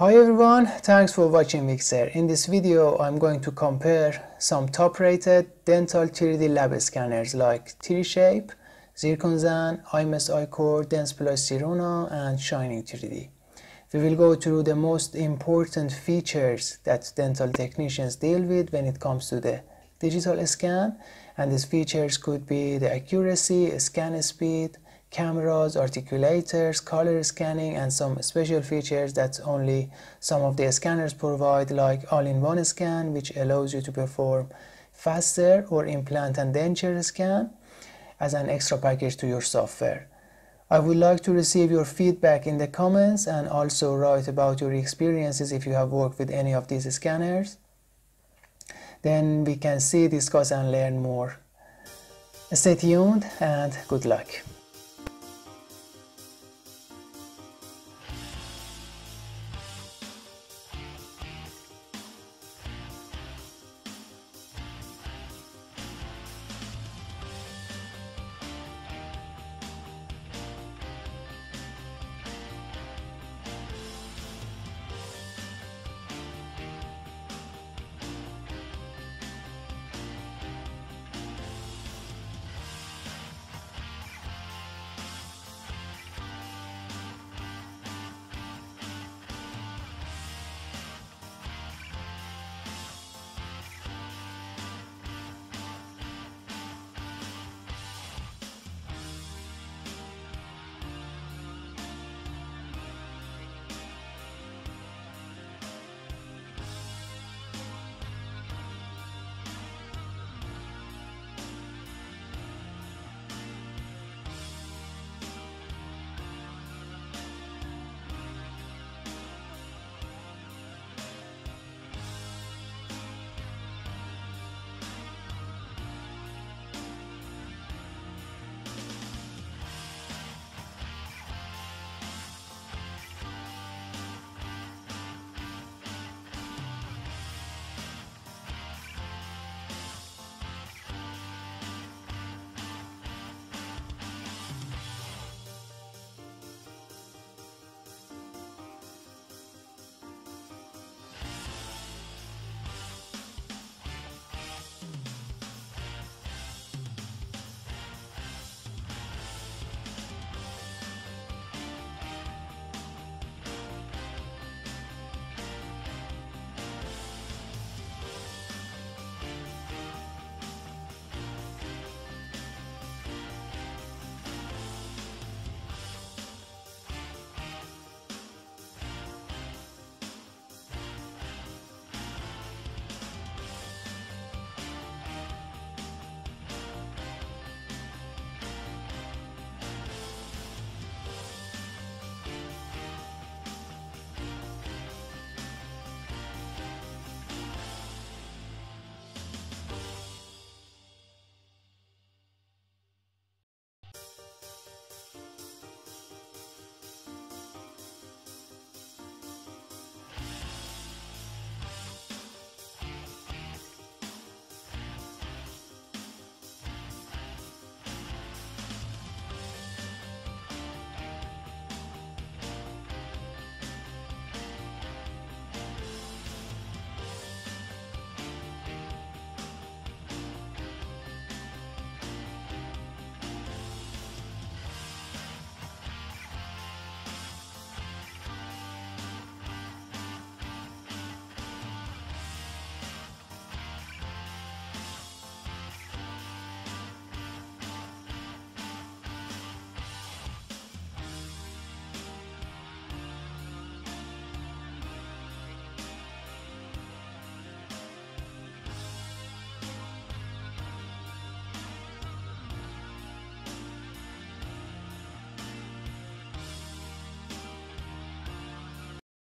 Hi everyone, thanks for watching Wixur. In this video I'm going to compare some top rated dental 3D lab scanners like 3Shape, Zirconzan, imes-icore, Dentsply Sirona and Shining 3D. We will go through the most important features that dental technicians deal with when it comes to the digital scan, and these features could be the accuracy, scan speed, cameras, articulators, color scanning, and some special features that only some of the scanners provide, like all-in-one scan, which allows you to perform faster, or implant and denture scan as an extra package to your software. I would like to receive your feedback in the comments, and also write about your experiences if you have worked with any of these scanners. Then we can see, discuss and learn more. Stay tuned and good luck.